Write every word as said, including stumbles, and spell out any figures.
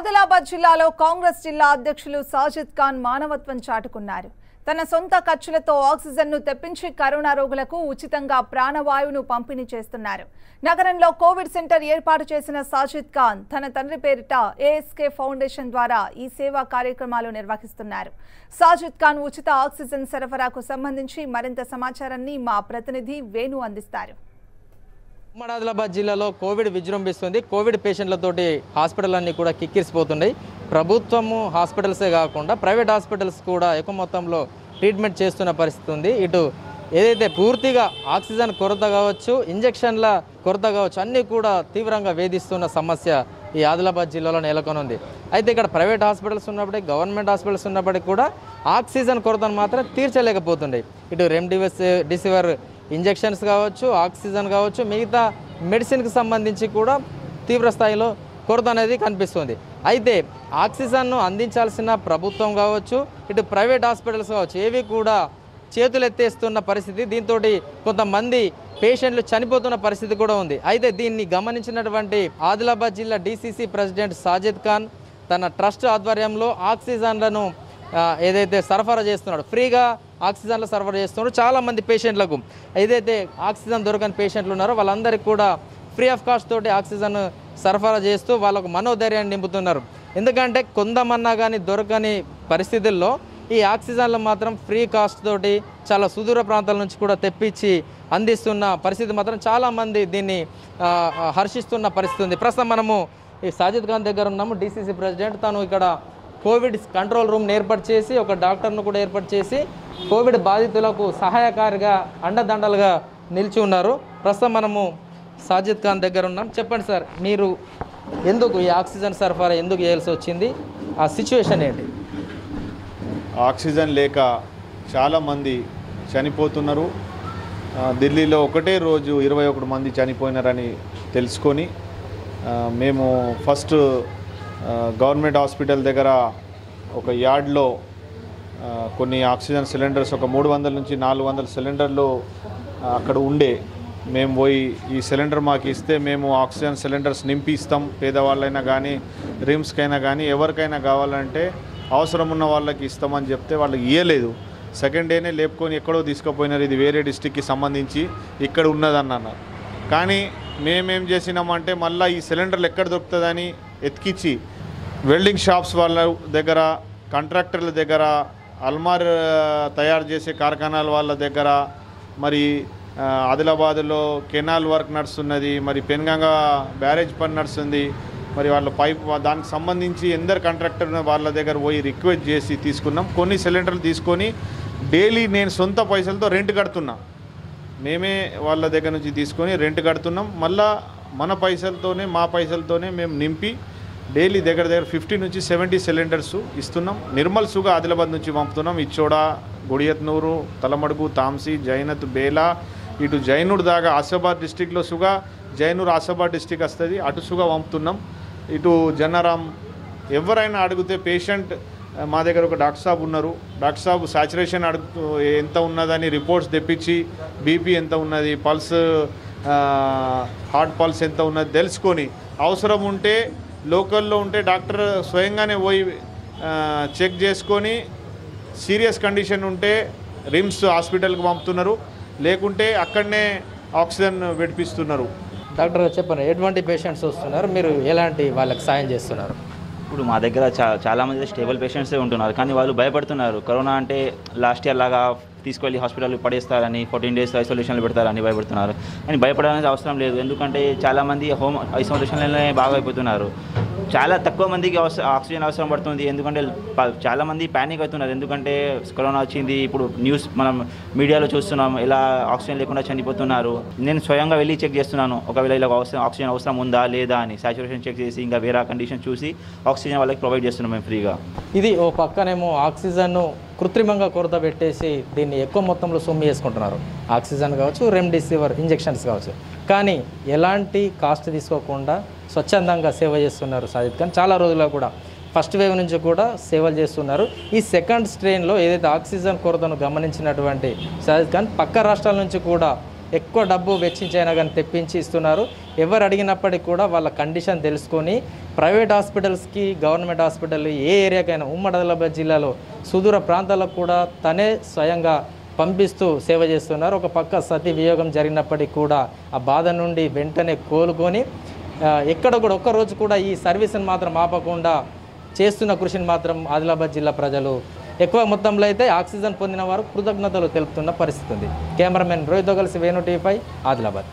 ఆదిలాబాద్ జిల్లాలో కాంగ్రెస్ జిల్లా అధ్యక్షులు సాజిద్ ఖాన్ మానవత్వం చాటుకున్నారు. తన సొంత ఖర్చులతో ఆక్సిజన్ ను తెప్పించి కరోనా రోగులకు ఉచితంగా ప్రాణవాయువును పంపిణీ చేస్తున్నారు. నగరంలో కోవిడ్ సెంటర్ ఏర్పాటు చేసిన సాజిద్ ఖాన్ తన తండ్రి పేరిట ఏఎస్కే ఫౌండేషన్ ద్వారా ఈ సేవా కార్యక్రమాలు నిర్వహిస్తున్నారు. సాజిద్ ఖాన్ ఉచిత ఆక్సిజన్ సరఫరాకు సంబంధించి మరింత సమాచారాన్ని మా ప్రతినిధి వేణు అందిస్తారు. ఉమ్మడి ఆదిలాబాద్ జిల్లాలో కోవిడ్ విజృంభిస్తుంది. కోవిడ్ పేషెంట్లతోటి హాస్పిటల్ అన్నీ కూడా కిక్కిరిసిపోతున్నాయి. ప్రభుత్వము హాస్పిటల్సే కాకుండా ప్రైవేట్ హాస్పిటల్స్ కూడా ఎక్కువ మొత్తంలో ట్రీట్మెంట్ చేస్తున్న పరిస్థితి ఉంది. ఇటు ఏదైతే పూర్తిగా ఆక్సిజన్ కొరత కావచ్చు, ఇంజక్షన్ల కొరత కావచ్చు, అన్నీ కూడా తీవ్రంగా వేధిస్తున్న సమస్య ఈ ఆదిలాబాద్ జిల్లాలో నెలకొనుంది. అయితే ఇక్కడ ప్రైవేట్ హాస్పిటల్స్ ఉన్నప్పటికీ, గవర్నమెంట్ హాస్పిటల్స్ ఉన్నప్పటికీ కూడా ఆక్సిజన్ కొరతను మాత్రం తీర్చలేకపోతున్నాయి. ఇటు రెమ్డెసివిర్ ఇంజక్షన్స్ కావచ్చు, ఆక్సిజన్ కావచ్చు, మిగతా మెడిసిన్కి సంబంధించి కూడా తీవ్ర స్థాయిలో కొరత అనేది కనిపిస్తుంది. అయితే ఆక్సిజన్ను అందించాల్సిన ప్రభుత్వం కావచ్చు, ఇటు ప్రైవేట్ హాస్పిటల్స్ కావచ్చు, ఏవి కూడా చేతులెత్తేస్తున్న పరిస్థితి. దీంతో కొంతమంది పేషెంట్లు చనిపోతున్న పరిస్థితి కూడా ఉంది. అయితే దీన్ని గమనించినటువంటి ఆదిలాబాద్ జిల్లా డీసీసీ ప్రెసిడెంట్ సాజిద్ ఖాన్ తన ట్రస్ట్ ఆధ్వర్యంలో ఆక్సిజన్లను ఏదైతే సరఫరా చేస్తున్నాడు, ఫ్రీగా ఆక్సిజన్లు సరఫరా చేస్తున్నాడు. చాలామంది పేషెంట్లకు ఏదైతే ఆక్సిజన్ దొరకని పేషెంట్లు ఉన్నారో వాళ్ళందరికీ కూడా ఫ్రీ ఆఫ్ కాస్ట్ తోటి ఆక్సిజన్ సరఫరా చేస్తూ వాళ్ళకు మనోధైర్యాన్ని నింపుతున్నారు. ఎందుకంటే కొందమన్నా కానీ దొరకని పరిస్థితుల్లో ఈ ఆక్సిజన్లు మాత్రం ఫ్రీ కాస్ట్ తోటి చాలా సుదూర ప్రాంతాల నుంచి కూడా తెప్పించి అందిస్తున్న పరిస్థితి మాత్రం చాలామంది దీన్ని హర్షిస్తున్న పరిస్థితి ఉంది. ప్రస్తుతం మనము ఈ సాజిద్ ఖాన్ దగ్గర ఉన్నాము. డీసీసీ ప్రెసిడెంట్ తను ఇక్కడ కోవిడ్ కంట్రోల్ రూమ్ని ఏర్పాటు చేసి ఒక డాక్టర్ను కూడా ఏర్పాటు చేసి కోవిడ్ బాధితులకు సహాయకారిగా అండదండలుగా నిలిచి ఉన్నారు. ప్రస్తుతం మనము సాజిద్ ఖాన్ దగ్గర ఉన్నాం. చెప్పండి సార్, మీరు ఎందుకు ఈ ఆక్సిజన్ సరఫరా ఎందుకు చేయాల్సి వచ్చింది? ఆ సిచ్యువేషన్ ఏంటి? ఆక్సిజన్ లేక చాలామంది చనిపోతున్నారు. ఢిల్లీలో ఒకటే రోజు ఇరవై ఒకటి మంది చనిపోయినారని తెలుసుకొని మేము ఫస్ట్ గవర్నమెంట్ హాస్పిటల్ దగ్గర ఒక యార్డ్లో కొన్ని ఆక్సిజన్ సిలిండర్స్ ఒక మూడు వందల నుంచి నాలుగు వందల సిలిండర్లు అక్కడ ఉండే మేము పోయి ఈ సిలిండర్ మాకు ఇస్తే మేము ఆక్సిజన్ సిలిండర్స్ నింపి ఇస్తాం. పేదవాళ్ళైనా కానీ, రిమ్స్కైనా కానీ, ఎవరికైనా కావాలంటే అవసరం ఉన్న వాళ్ళకి ఇస్తామని చెప్తే వాళ్ళకి ఇవ్వలేదు. సెకండ్ డేనే లేపుకొని ఎక్కడో తీసుకుపోయినారు. ఇది వేరే డిస్టిక్కి సంబంధించి ఇక్కడ ఉన్నదన్నారు. కానీ మేమేం చేసినామంటే మళ్ళీ ఈ సిలిండర్లు ఎక్కడ దొరుకుతుందని ఎతికిచ్చి వెల్డింగ్ షాప్స్ వాళ్ళ దగ్గర, కాంట్రాక్టర్ల దగ్గర, అల్మార్ తయారు చేసే కార్ఖానాల వాళ్ళ దగ్గర, మరి ఆదిలాబాద్లో కెనాల్ వర్క్ నడుస్తున్నది, మరి పెన్గంగా బ్యారేజ్ పని నడుస్తుంది, మరి వాళ్ళ పైప్ దానికి సంబంధించి ఎందరు కాంట్రాక్టర్ వాళ్ళ దగ్గర పోయి రిక్వెస్ట్ చేసి తీసుకున్నాం. కొన్ని సిలిండర్లు తీసుకొని డైలీ నేను సొంత పైసలతో రెంట్ కడుతున్నా. మేమే వాళ్ళ దగ్గర నుంచి తీసుకొని రెంట్ కడుతున్నాం. మళ్ళా మన పైసలతోనే మా పైసలతోనే మేము నింపి డైలీ దగ్గర దగ్గర ఫిఫ్టీ నుంచి సెవెంటీ సిలిండర్స్ ఇస్తున్నాం. నిర్మల్ సుగా ఆదిలాబాద్ నుంచి పంపుతున్నాం. ఇచ్చోడ, గుడియత్నూరు, తలమడుగు, తాంసీ, జైనత్, బేలా, ఇటు జైనూరు దాకా ఆసిఫాబాద్ డిస్టిక్లో సుగా, జైనూరు ఆసిఫాబాద్ డిస్టిక్ వస్తుంది, అటు సుగా పంపుతున్నాం. ఇటు జన్నారాం ఎవరైనా అడిగితే పేషెంట్ మా దగ్గర ఒక డాక్టర్ సాబ్ ఉన్నారు. డాక్టర్ సాబ్ సాచురేషన్ అడుగు ఎంత ఉన్నదని రిపోర్ట్స్ తెప్పించి బీపీ ఎంత ఉన్నది, పల్స్, హార్ట్ పల్స్ ఎంత ఉన్నది తెలుసుకొని అవసరం ఉంటే లోకల్లో ఉంటే డాక్టర్ స్వయంగానే పోయి చెక్ చేసుకొని సీరియస్ కండిషన్ ఉంటే రిమ్స్ హాస్పిటల్కి పంపుతున్నారు, లేకుంటే అక్కడనే ఆక్సిజన్ విడిపిస్తున్నారు. డాక్టర్ చెప్పండి, ఎటువంటి పేషెంట్స్ వస్తున్నారు, మీరు ఎలాంటి వాళ్ళకి సాయం చేస్తున్నారు? ఇప్పుడు మా దగ్గర చా చాలామంది స్టేబుల్ పేషెంట్సే ఉంటున్నారు. కానీ వాళ్ళు భయపడుతున్నారు. కరోనా అంటే లాస్ట్ ఇయర్ లాగా తీసుకెళ్ళి హాస్పిటల్ పడేస్తారని, ఫోర్టీన్ డేస్ ఐసోలేషన్లు పెడతారని భయపడుతున్నారు. కానీ భయపడడానికి అవసరం లేదు. ఎందుకంటే చాలామంది హోమ్ ఐసోలేషన్లోనే బాగా అయిపోతున్నారు. చాలా తక్కువ మందికి అవస ఆక్సిజన్ అవసరం పడుతుంది. ఎందుకంటే చాలామంది ప్యానిక్ అవుతున్నారు. ఎందుకంటే కరోనా వచ్చింది, ఇప్పుడు న్యూస్ మనం మీడియాలో చూస్తున్నాం, ఇలా ఆక్సిజన్ లేకుండా చనిపోతున్నారు. నేను స్వయంగా వెళ్ళి చెక్ చేస్తున్నాను, ఒకవేళ ఇలా అవసరం ఆక్సిజన్ అవసరం ఉందా లేదా అని సాచురేషన్ చెక్ చేసి ఇంకా వేరే కండిషన్ చూసి ఆక్సిజన్ వాళ్ళకి ప్రొవైడ్ చేస్తున్నాం మేము ఫ్రీగా. ఇది ఓ పక్కనేమో ఆక్సిజన్ను కృత్రిమంగా కొరత పెట్టేసి దీన్ని ఎక్కువ మొత్తంలో సొమ్ము చేసుకుంటున్నారు. ఆక్సిజన్ కావచ్చు, రెమ్డెసివిర్ ఇంజెక్షన్స్ కావచ్చు, కానీ ఎలాంటి కాస్ట్ తీసుకోకుండా స్వచ్ఛందంగా సేవ చేస్తున్నారు సాజిద్ ఖాన్. చాలా రోజుల్లో కూడా ఫస్ట్ వేవ్ నుంచి కూడా సేవలు చేస్తున్నారు. ఈ సెకండ్ స్ట్రెయిన్లో ఏదైతే ఆక్సిజన్ కొరతను గమనించినటువంటి సాజిద్ ఖాన్ పక్క రాష్ట్రాల నుంచి కూడా ఎక్కువ డబ్బు వెచ్చించైనా కానీ తెప్పించి ఇస్తున్నారు. ఎవరు అడిగినప్పటికీ కూడా వాళ్ళ కండిషన్ తెలుసుకొని ప్రైవేట్ హాస్పిటల్స్కి, గవర్నమెంట్ హాస్పిటల్ ఏ ఏరియాకైనా ఉమ్మడి ఆదిలాబాద్ జిల్లాలో సుదూర ప్రాంతాలకు కూడా తనే స్వయంగా పంపిస్తూ సేవ చేస్తున్నారు. ఒక పక్క సతి వియోగం జరిగినప్పటికీ కూడా ఆ బాధ నుండి వెంటనే కోలుకొని ఎక్కడ కూడా ఒక్కరోజు కూడా ఈ సర్వీస్ని మాత్రం ఆపకుండా చేస్తున్న కృషిని మాత్రం ఆదిలాబాద్ జిల్లా ప్రజలు ఎక్కువ మొత్తంలో అయితే ఆక్సిజన్ పొందిన వారు కృతజ్ఞతలు తెలుపుతున్న పరిస్థితి ఉంది. కెమెరామెన్ రోహిత్తో కలిసి వేణు టీవీపై ఆదిలాబాద్.